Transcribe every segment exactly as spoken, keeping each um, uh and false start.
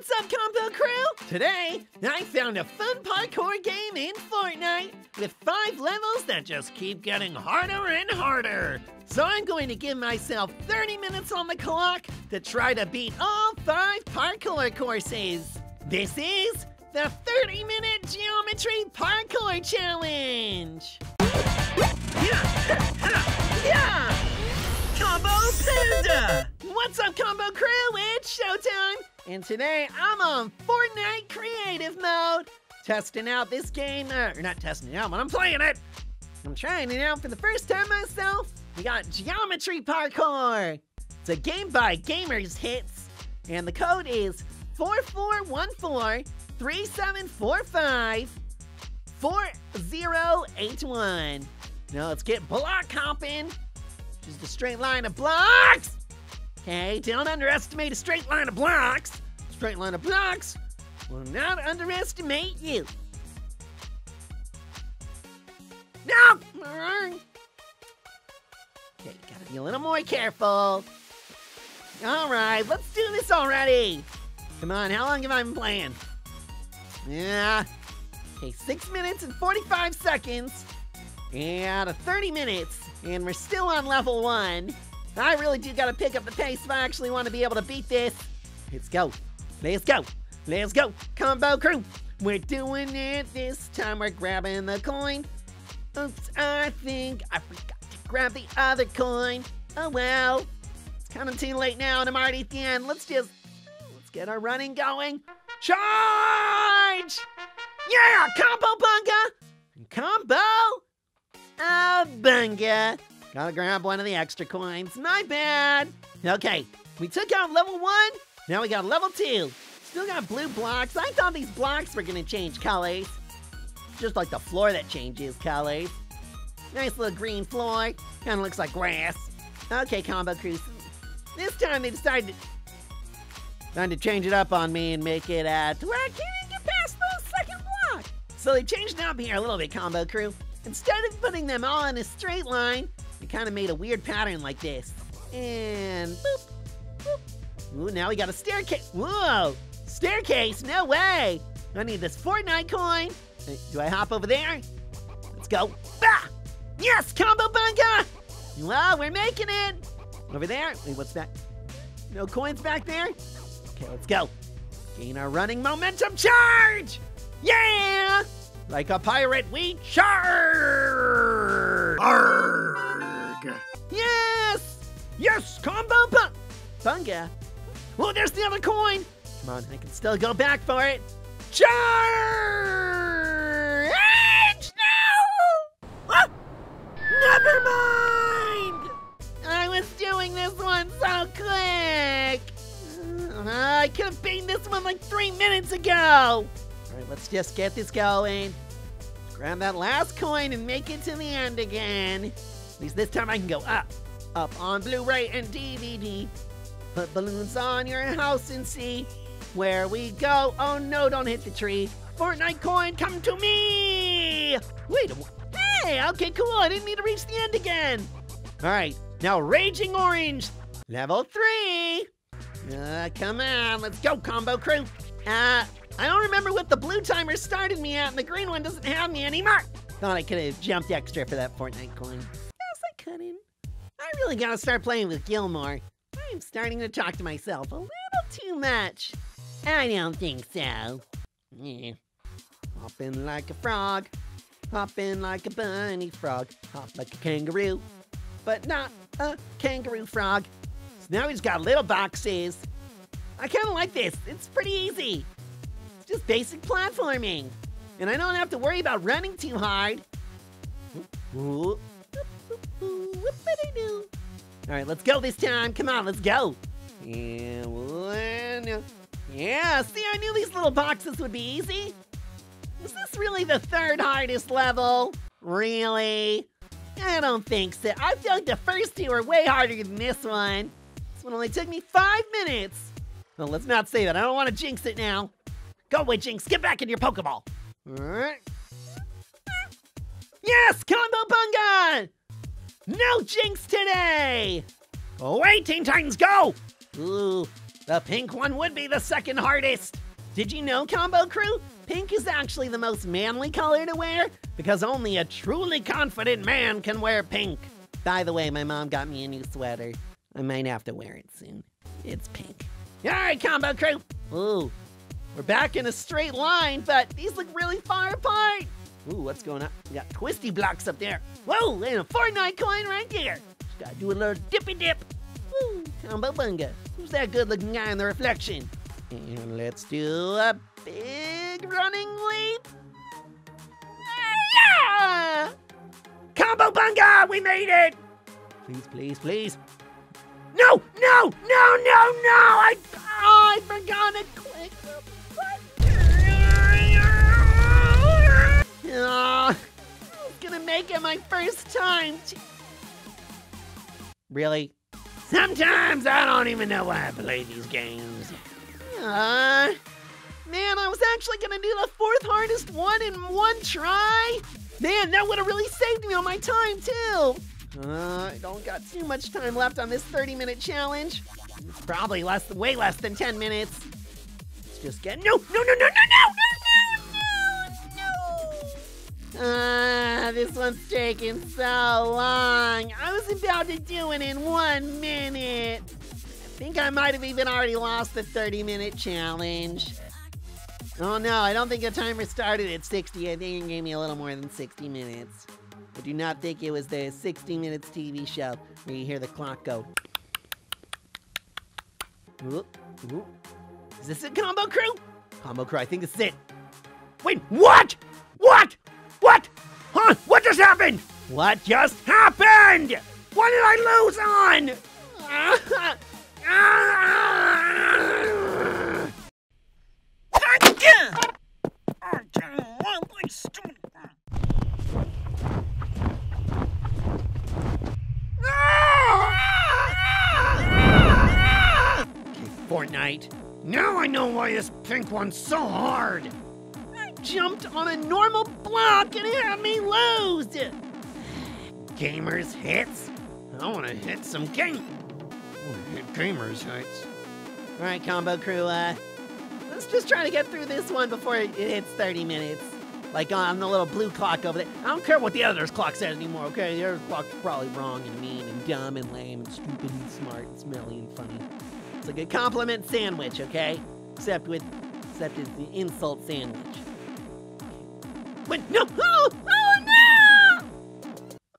What's up, Combo Crew? Today, I found a fun parkour game in Fortnite with five levels that just keep getting harder and harder. So I'm going to give myself thirty minutes on the clock to try to beat all five parkour courses. This is the thirty minute Geometry Parkour Challenge. Combo Panda! What's up, Combo Crew? It's showtime! And today, I'm on Fortnite Creative Mode. Testing out this game, uh, or not testing it out, but I'm playing it. I'm trying it out for the first time myself. We got Geometry Parkour. It's a game by Gamers Hits. And the code is four four one four three seven four five four zero eight one. Now let's get block hopping. Just a straight line of blocks. Okay, don't underestimate a straight line of blocks. Straight line of blocks will not underestimate you. No! Okay, gotta be a little more careful. All right, let's do this already. Come on, how long have I been playing? Yeah. Okay, six minutes and forty-five seconds. And thirty minutes. And we're still on level one. I really do gotta pick up the pace if I actually want to be able to beat this. Let's go. Let's go. Let's go. Combo Crew. We're doing it this time. We're grabbing the coin. Oops, I think I forgot to grab the other coin. Oh well. It's kind of too late now and I'm already at the end. Let's just, let's get our running going. Charge! Yeah! Combo Bunga! Combo Bunga. Gotta grab one of the extra coins. My bad. Okay, we took out level one. Now we got level two. Still got blue blocks. I thought these blocks were gonna change colors. Just like the floor that changes colors. Nice little green floor. Kinda looks like grass. Okay, Combo Crew. This time they decided to, time to change it up on me and make it uh, to where I can't even get past the second block. So they changed it up here a little bit, Combo Crew. Instead of putting them all in a straight line, we kind of made a weird pattern like this. And boop, boop. Ooh, now we got a staircase. Whoa, staircase, no way. I need this Fortnite coin. Do I hop over there? Let's go. Bah! Yes, Combo Bunga! Well, we're making it. Over there, wait, what's that? No coins back there? Okay, let's go. Gain our running momentum, charge! Yeah! Like a pirate, we charge! Arrgh. Yes! Yes, Combo Panda! Bunga! Oh, there's the other coin! Come on, I can still go back for it. Charge! No! Ah! Never mind! I was doing this one so quick! Uh, I could have beaten this one like three minutes ago! Alright, let's just get this going. Grab that last coin and make it to the end again. At least this time I can go up. Up on Blu-ray and D V D. Put balloons on your house and see where we go. Oh no, don't hit the tree. Fortnite coin, come to me! Wait a Hey, okay, cool. I didn't need to reach the end again. Alright, now Raging Orange. Level three. Uh, come on, let's go, Combo Crew. Uh... I don't remember what the blue timer started me at, and the green one doesn't have me anymore. Thought I could have jumped extra for that Fortnite coin. Yes, I couldn't. I really gotta start playing with Gilmore. I'm starting to talk to myself a little too much. I don't think so. Yeah. Hopping like a frog. Hopping like a bunny frog. Hop like a kangaroo. But not a kangaroo frog. So now we just got little boxes. I kinda like this. It's pretty easy. Just basic platforming. And I don't have to worry about running too hard. All right, let's go this time. Come on, let's go. Yeah, see, I knew these little boxes would be easy. Is this really the third hardest level? Really? I don't think so. I feel like the first two are way harder than this one. This one only took me five minutes. Well, let's not say that. I don't want to jinx it now. Go away, Jinx. Get back in your Pokeball. Alright. Yes, Combo Bunga! No Jinx today! Go away, Teen Titans, go! Ooh, The pink one would be the second hardest. Did you know, Combo Crew? Pink is actually the most manly color to wear because only a truly confident man can wear pink. By the way, my mom got me a new sweater. I might have to wear it soon. It's pink. All right, Combo Crew. Ooh, we're back in a straight line, but these look really far apart. Ooh, what's going on? We got twisty blocks up there. Whoa, and a Fortnite coin right there. Just gotta do a little dippy-dip. Woo, Combo Bunga. Who's that good-looking guy in the reflection? And let's do a big running leap. Yeah! Combo Bunga, we made it! Please, please, please. No, no, no, no, no! I, oh, I forgot to click the button. Oh, I'm gonna make it my first time. Really? Sometimes I don't even know why I play these games. Uh, man, I was actually gonna do the fourth hardest one in one try. Man, that would've really saved me on my time too. Uh, I don't got too much time left on this thirty minute challenge. It's probably less, way less than ten minutes. Let's just get, no, no, no, no, no, no, no, no, no, no. Uh, this one's taking so long. I was about to do it in one minute. I think I might have even already lost the thirty minute challenge. Oh no, I don't think the timer started at sixty. I think it gave me a little more than sixty minutes. I do not think it was the sixty minutes T V show where you hear the clock go. Ooh, ooh. Is this it, Combo Crew? Combo Crew, I think this is it. Wait, what? What? What? Huh? What just happened? What just happened? What did I lose on? Fortnite. Now I know why this pink one's so hard. I jumped on a normal block and it had me lose. Gamers Hits. I want to hit some game. Gamers Hits. All right, Combo Crew, uh, let's just try to get through this one before it hits thirty minutes. Like on the little blue clock over there. I don't care what the other's clock says anymore, okay? The other's clock's probably wrong and mean and dumb and lame and stupid and smart and smelly and funny. It's like a compliment sandwich, okay? Except with, except it's the insult sandwich. Wait, no! Oh, oh no!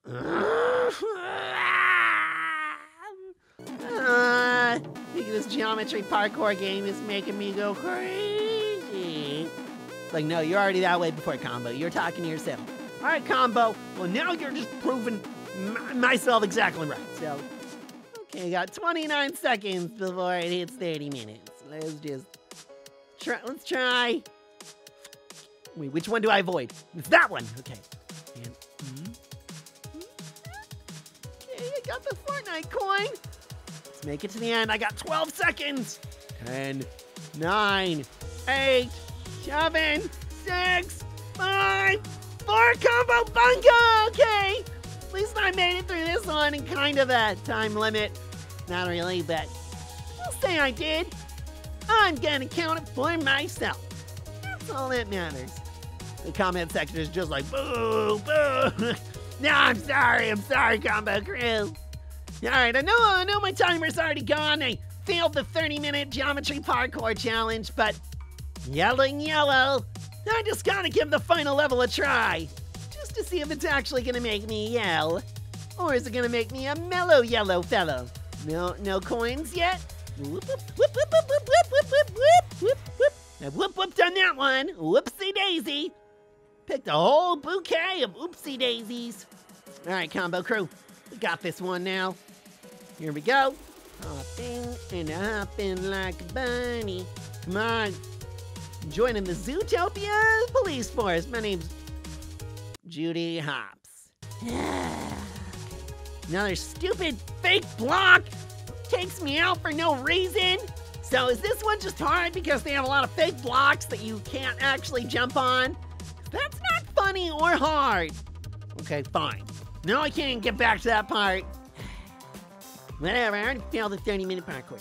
Uh, Uh, I think this Geometry Parkour game is making me go crazy. Like, no, you're already that way before Combo. You're talking to yourself. All right, Combo. Well, now you're just proving m myself exactly right. So, okay, I got twenty-nine seconds before it hits thirty minutes. Let's just try. Let's try. Wait, which one do I avoid? It's that one. Okay. And, mm, okay, I got the Fortnite coin. Let's make it to the end. I got twelve seconds. ten, nine, eight, seven, six, five, four, Combo Bunga. Okay. At least I made it through this one in kind of a time limit. Not really, but I'll say I did. I'm going to count it for myself. That's all that matters. The comment section is just like, boo, boo. No, I'm sorry. I'm sorry, Combo Crew. All right, I know, I know my timer's already gone. I failed the thirty minute Geometry Parkour challenge, but yelling yellow, I just gotta give the final level a try. Just to see if it's actually gonna make me yell. Or is it gonna make me a mellow yellow fellow? No, no coins yet? Whoop, whoop, whoop, whoop, whoop, whoop, whoop, whoop, whoop, whoop. I've whoop, whooped on that one. Whoopsie daisy. Picked a whole bouquet of oopsie daisies. All right, Combo Crew, we got this one now. Here we go. Hopping and hopping like a bunny. Come on. Joining the Zootopia police force. My name's Judy Hopps. Another stupid fake block takes me out for no reason. So is this one just hard because they have a lot of fake blocks that you can't actually jump on? That's not funny or hard. Okay, fine. No, I can't get back to that part. Whatever, I already failed the thirty minute parkour.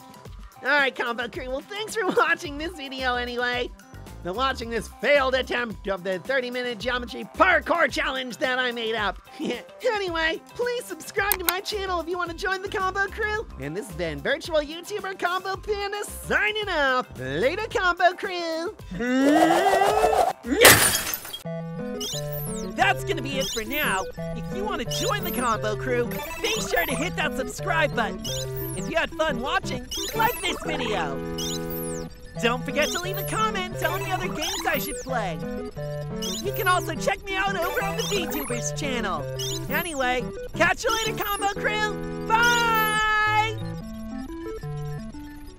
Alright, Combo Crew, well, thanks for watching this video anyway. And watching this failed attempt of the thirty minute Geometry Parkour Challenge that I made up. Anyway, please subscribe to my channel if you want to join the Combo Crew. And this has been virtual YouTuber Combo Panda signing off. Later, Combo Crew. That's gonna be it for now. If you want to join the Combo Crew, be sure to hit that subscribe button. If you had fun watching, like this video. Don't forget to leave a comment telling me other games I should play. You can also check me out over on the VTubers channel. Anyway, catch you later, Combo Crew. Bye!